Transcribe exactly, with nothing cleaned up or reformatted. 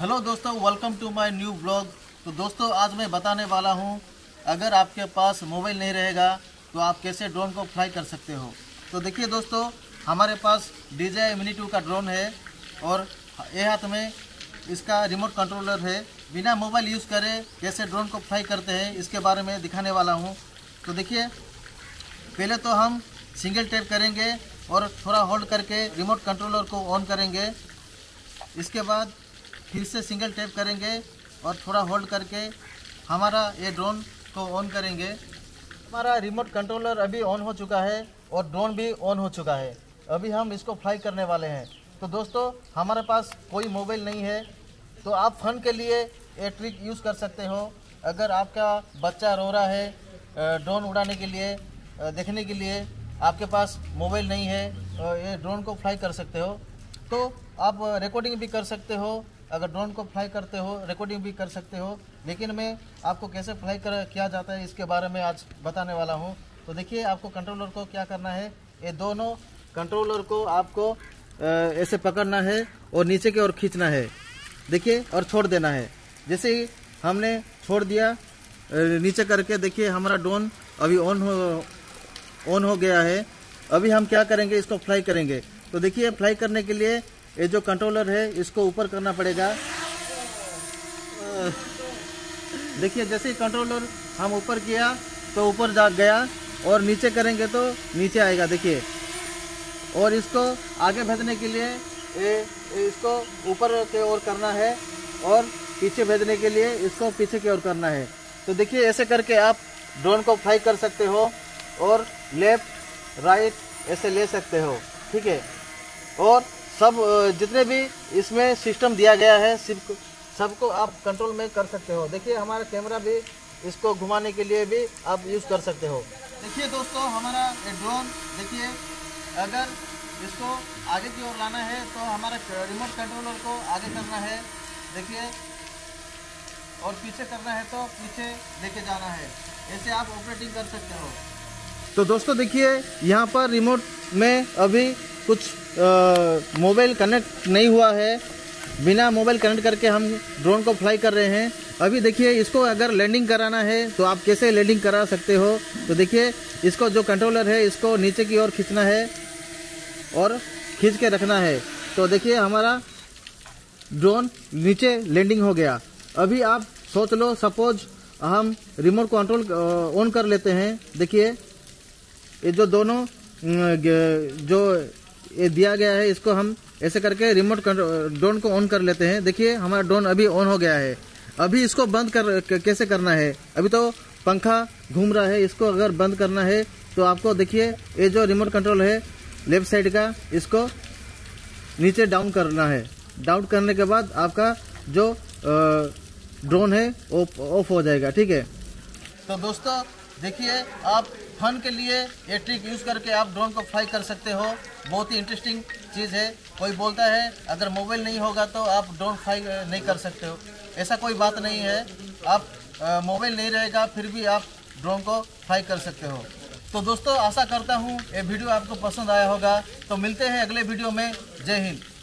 Hello दोस्तों, welcome to my new blog. तो दोस्तों आज मैं बताने वाला हूं, अगर आपके पास मोबाइल नहीं रहेगा तो आप कैसे ड्रोन को फ्लाई कर सकते हो। तो देखिए दोस्तों, हमारे पास D J I mini two का ड्रोन है और ये हाथ में इसका रिमोट कंट्रोलर है। बिना मोबाइल यूज़ करे कैसे ड्रोन को फ्लाई करते हैं इसके बारे में दिखाने वाला हूँ। तो देखिए, पहले तो हम सिंगल टैप करेंगे और थोड़ा होल्ड करके रिमोट कंट्रोलर को ऑन करेंगे। इसके बाद फिर से सिंगल टैप करेंगे और थोड़ा होल्ड करके हमारा ये ड्रोन को ऑन करेंगे। हमारा रिमोट कंट्रोलर अभी ऑन हो चुका है और ड्रोन भी ऑन हो चुका है। अभी हम इसको फ्लाई करने वाले हैं। तो दोस्तों, हमारे पास कोई मोबाइल नहीं है तो आप फन के लिए ये ट्रिक यूज़ कर सकते हो। अगर आपका बच्चा रो रहा है ड्रोन उड़ाने के लिए, देखने के लिए, आपके पास मोबाइल नहीं है, ये ड्रोन को फ्लाई कर सकते हो। तो आप रिकॉर्डिंग भी कर सकते हो। अगर ड्रोन को फ्लाई करते हो रिकॉर्डिंग भी कर सकते हो। लेकिन मैं आपको कैसे फ्लाई कर किया जाता है इसके बारे में आज बताने वाला हूं। तो देखिए, आपको कंट्रोलर को क्या करना है, ये दोनों कंट्रोलर को आपको ऐसे पकड़ना है और नीचे की ओर खींचना है। देखिए, और छोड़ देना है। जैसे ही हमने छोड़ दिया नीचे करके, देखिए हमारा ड्रोन अभी ऑन हो ऑन हो गया है। अभी हम क्या करेंगे, इसको फ्लाई करेंगे। तो देखिए, फ्लाई करने के लिए ये जो कंट्रोलर है इसको ऊपर करना पड़ेगा। देखिए, जैसे ही कंट्रोलर हम ऊपर किया तो ऊपर जा गया और नीचे करेंगे तो नीचे आएगा। देखिए, और इसको आगे भेजने के लिए ए, इसको ऊपर की ओर करना है और पीछे भेजने के लिए इसको पीछे की ओर करना है। तो देखिए, ऐसे करके आप ड्रोन को फ्लाई कर सकते हो और लेफ्ट राइट ऐसे ले सकते हो। ठीक है, और सब जितने भी इसमें सिस्टम दिया गया है सबको सबको आप कंट्रोल में कर सकते हो। देखिए, हमारा कैमरा भी इसको घुमाने के लिए भी आप यूज़ कर सकते हो। देखिए दोस्तों, हमारा ये ड्रोन, देखिए अगर इसको आगे की ओर लाना है तो हमारे रिमोट कंट्रोलर को आगे करना है, देखिए, और पीछे करना है तो पीछे लेके जाना है। ऐसे आप ऑपरेटिंग कर सकते हो। तो दोस्तों देखिए, यहाँ पर रिमोट में अभी कुछ मोबाइल कनेक्ट नहीं हुआ है। बिना मोबाइल कनेक्ट करके हम ड्रोन को फ्लाई कर रहे हैं। अभी देखिए, इसको अगर लैंडिंग कराना है तो आप कैसे लैंडिंग करा सकते हो। तो देखिए, इसको जो कंट्रोलर है इसको नीचे की ओर खींचना है और खींच के रखना है। तो देखिए, हमारा ड्रोन नीचे लैंडिंग हो गया। अभी आप सोच लो, सपोज हम रिमोट कंट्रोल ऑन कर लेते हैं। देखिए, ये जो दोनों जो ये दिया गया है इसको हम ऐसे करके रिमोट ड्रोन को ऑन कर लेते हैं। देखिए, हमारा ड्रोन अभी ऑन हो गया है। अभी इसको बंद कर कैसे करना है, अभी तो पंखा घूम रहा है, इसको अगर बंद करना है तो आपको देखिए, ये जो रिमोट कंट्रोल है लेफ्ट साइड का, इसको नीचे डाउन करना है। डाउन करने के बाद आपका जो ड्रोन है वो ऑफ हो जाएगा। ठीक है, तो दोस्तों देखिए, आप फन के लिए ये ट्रिक यूज़ करके आप ड्रोन को फ्लाई कर सकते हो। बहुत ही इंटरेस्टिंग चीज़ है। कोई बोलता है अगर मोबाइल नहीं होगा तो आप ड्रोन फ्लाई नहीं कर सकते हो, ऐसा कोई बात नहीं है। आप मोबाइल नहीं रहेगा फिर भी आप ड्रोन को फ्लाई कर सकते हो। तो दोस्तों, आशा करता हूँ ये वीडियो आपको पसंद आया होगा। तो मिलते हैं अगले वीडियो में। जय हिंद।